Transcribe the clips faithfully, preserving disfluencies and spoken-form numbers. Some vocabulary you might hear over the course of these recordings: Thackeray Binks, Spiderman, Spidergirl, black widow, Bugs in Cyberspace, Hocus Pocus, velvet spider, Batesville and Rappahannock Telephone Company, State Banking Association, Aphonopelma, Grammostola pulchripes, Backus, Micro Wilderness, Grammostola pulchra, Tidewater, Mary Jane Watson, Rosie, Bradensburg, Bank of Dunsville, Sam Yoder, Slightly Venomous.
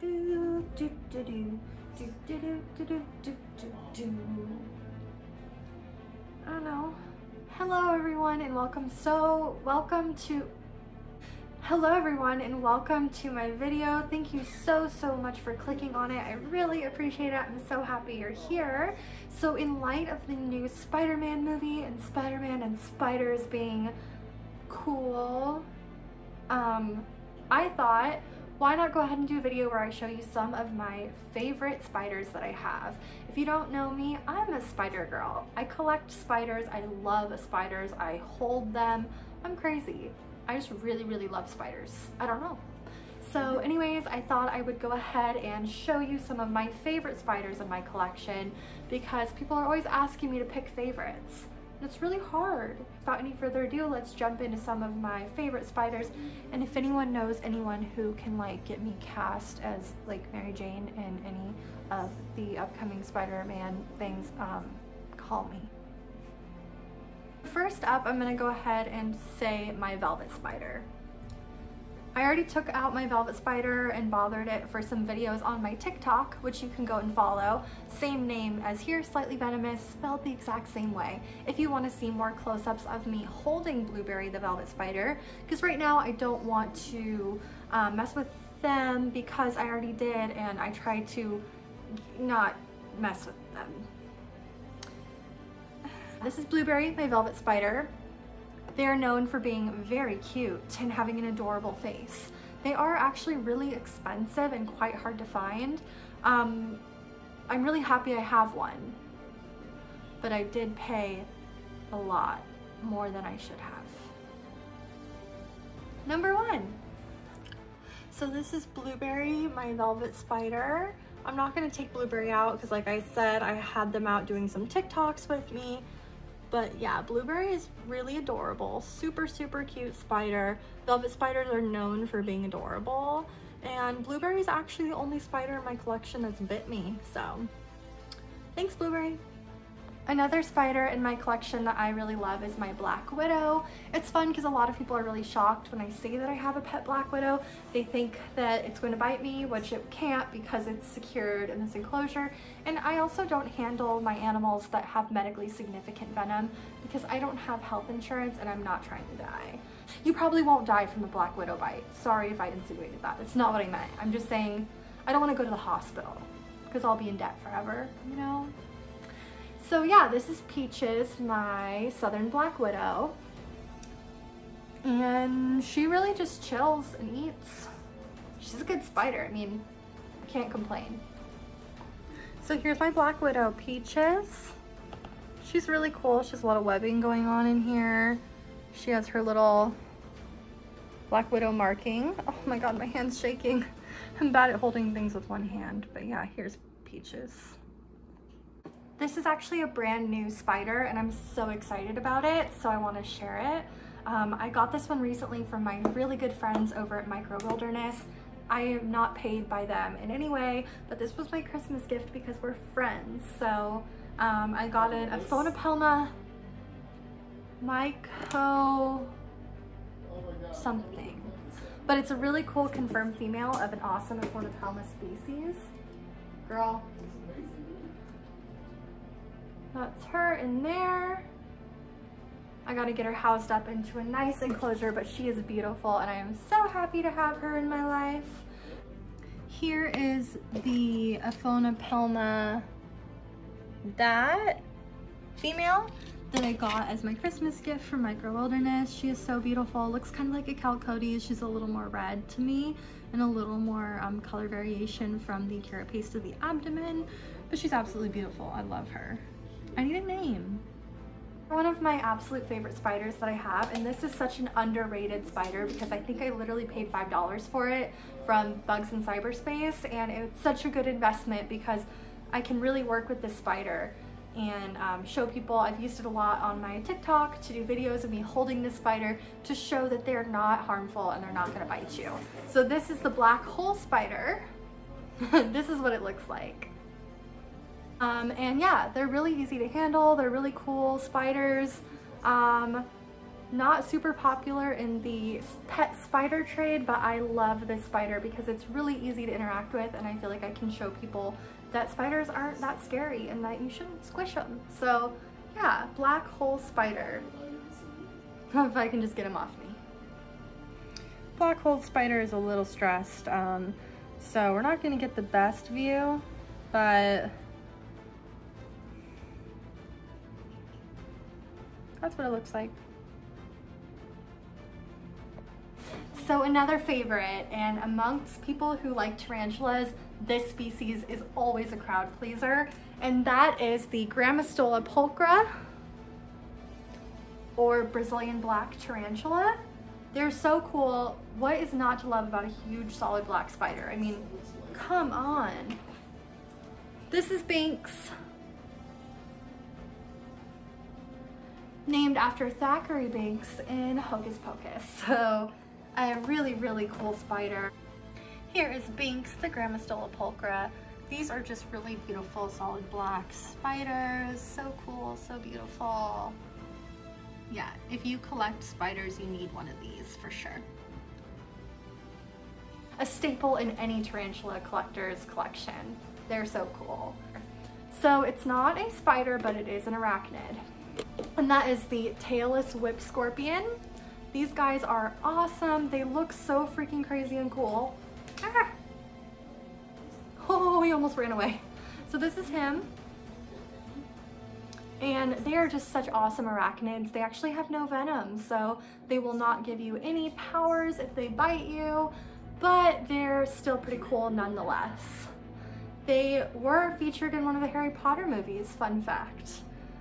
do do do do do do do do do do. I don't know. Hello everyone and welcome. So welcome to. Hello everyone and welcome to my video. Thank you so so much for clicking on it. I really appreciate it. I'm so happy you're here. So in light of the new Spider-Man movie and Spider-Man and spiders being cool, um, I thought, why not go ahead and do a video where I show you some of my favorite spiders that I have. If you don't know me, I'm a spider girl. I collect spiders, I love spiders, I hold them, I'm crazy. I just really, really love spiders. I don't know. So anyways, I thought I would go ahead and show you some of my favorite spiders in my collection because people are always asking me to pick favorites. It's really hard. Without any further ado, let's jump into some of my favorite spiders. And if anyone knows anyone who can like get me cast as like Mary Jane in any of the upcoming Spider-Man things, um, call me. First up, I'm gonna go ahead and say my velvet spider. I already took out my velvet spider and bothered it for some videos on my TikTok, which you can go and follow. Same name as here, Slightly Venomous, spelled the exact same way. If you want to see more close-ups of me holding Blueberry the velvet spider, because right now I don't want to um, mess with them because I already did and I tried to not mess with them. This is Blueberry, my velvet spider. They are known for being very cute and having an adorable face. They are actually really expensive and quite hard to find. Um, I'm really happy I have one, but I did pay a lot more than I should have. Number one. So this is Blueberry, my velvet spider. I'm not gonna take Blueberry out because like I said, I had them out doing some TikToks with me. But yeah, Blueberry is really adorable, super, super cute spider. Velvet spiders are known for being adorable, and Blueberry is actually the only spider in my collection that's bit me, so thanks, Blueberry. Another spider in my collection that I really love is my Black Widow. It's fun because a lot of people are really shocked when I say that I have a pet Black Widow. They think that it's going to bite me, which it can't because it's secured in this enclosure. And I also don't handle my animals that have medically significant venom because I don't have health insurance and I'm not trying to die. You probably won't die from a Black Widow bite. Sorry if I insinuated that. It's not what I meant. I'm just saying I don't want to go to the hospital because I'll be in debt forever, you know? So yeah, this is Peaches, my Southern Black Widow, and she really just chills and eats. She's a good spider, I mean, I can't complain. So here's my Black Widow, Peaches. She's really cool, she has a lot of webbing going on in here. She has her little Black Widow marking. Oh my god, my hand's shaking. I'm bad at holding things with one hand, but yeah, here's Peaches. This is actually a brand new spider and I'm so excited about it, so I want to share it. Um, I got this one recently from my really good friends over at Micro Wilderness. I am not paid by them in any way, but this was my Christmas gift because we're friends. So um, I got an Aphonopelma Micro something. But it's a really cool confirmed female of an awesome Aphonopelma species. Girl. That's her in there. I gotta get her housed up into a nice enclosure, but she is beautiful and I am so happy to have her in my life. Here is the Aphonopelma that female that I got as my Christmas gift from Micro Wilderness. She is so beautiful, looks kind of like a Calcodes. She's a little more red to me and a little more um, color variation from the carrot paste to the abdomen, but she's absolutely beautiful, I love her. I need a name. One of my absolute favorite spiders that I have, and this is such an underrated spider because I think I literally paid five dollars for it from Bugs in Cyberspace, and it's such a good investment because I can really work with this spider and um, show people. I've used it a lot on my TikTok to do videos of me holding this spider to show that they're not harmful and they're not gonna bite you. So this is the black hole spider. This is what it looks like. Um, and yeah, they're really easy to handle. They're really cool spiders. Um, Not super popular in the pet spider trade, but I love this spider because it's really easy to interact with, and I feel like I can show people that spiders aren't that scary and that you shouldn't squish them. So yeah, black hole spider. If I can just get him off me. Black hole spider is a little stressed, um, so we're not gonna get the best view, but that's what it looks like. So another favorite, and amongst people who like tarantulas, this species is always a crowd pleaser, and that is the Grammostola pulchra, or Brazilian black tarantula. They're so cool. What is not to love about a huge solid black spider? I mean, come on. This is Binks, named after Thackeray Binks in Hocus Pocus. So a really, really cool spider. Here is Binks, the Grammostola pulchra. These are just really beautiful solid black spiders. So cool, so beautiful. Yeah, if you collect spiders, you need one of these for sure. A staple in any tarantula collector's collection. They're so cool. So it's not a spider, but it is an arachnid. And that is the tailless whip scorpion. These guys are awesome. They look so freaking crazy and cool. Ah! Oh, he almost ran away. So this is him. And they are just such awesome arachnids. They actually have no venom, so they will not give you any powers if they bite you, but they're still pretty cool nonetheless. They were featured in one of the Harry Potter movies, fun fact.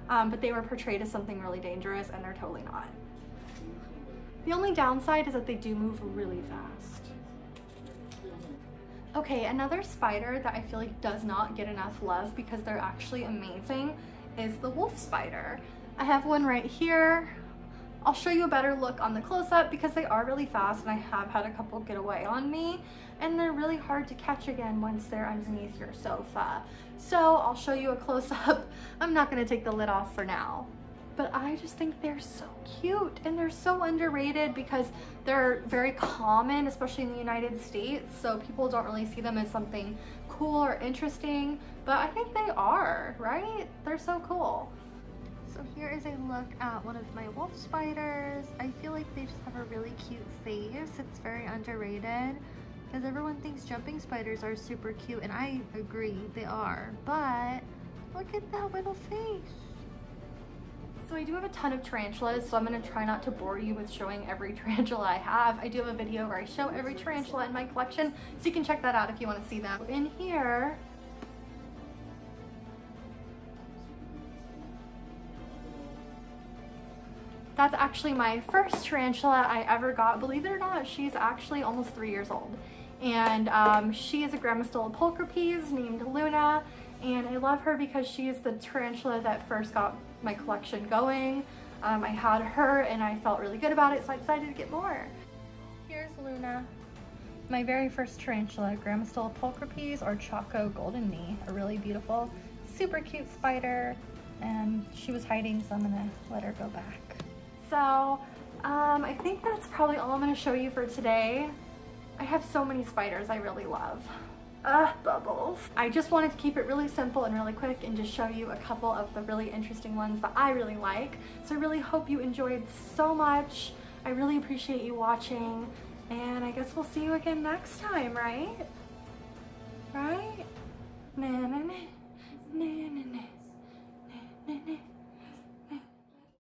Um, but they were portrayed as something really dangerous, and they're totally not. The only downside is that they do move really fast. Okay, another spider that I feel like does not get enough love because they're actually amazing is the wolf spider. I have one right here. I'll show you a better look on the close-up because they are really fast, and I have had a couple get away on me, and they're really hard to catch again once they're underneath your sofa. So I'll show you a close-up. I'm not gonna take the lid off for now. But I just think they're so cute, and they're so underrated because they're very common, especially in the United States. So people don't really see them as something cool or interesting, but I think they are, right? They're so cool. So here is a look at one of my wolf spiders. I feel like they just have a really cute face. It's very underrated because everyone thinks jumping spiders are super cute, and I agree, they are. But look at that little face. So I do have a ton of tarantulas, so I'm going to try not to bore you with showing every tarantula I have. I do have a video where I show every tarantula in my collection, so you can check that out if you want to see them. In here that's actually my first tarantula I ever got. Believe it or not, she's actually almost three years old, and um, she is a Grammostola pulchripes named Luna, and I love her because she is the tarantula that first got my collection going. Um, I had her and I felt really good about it, so I decided to get more. Here's Luna, my very first tarantula, Grammostola pulchripes or Choco Golden Knee, a really beautiful, super cute spider, and she was hiding, so I'm gonna let her go back. So um, I think that's probably all I'm gonna show you for today. I have so many spiders I really love. Ah, bubbles. I just wanted to keep it really simple and really quick and just show you a couple of the really interesting ones that I really like. So I really hope you enjoyed so much. I really appreciate you watching, and I guess we'll see you again next time, right?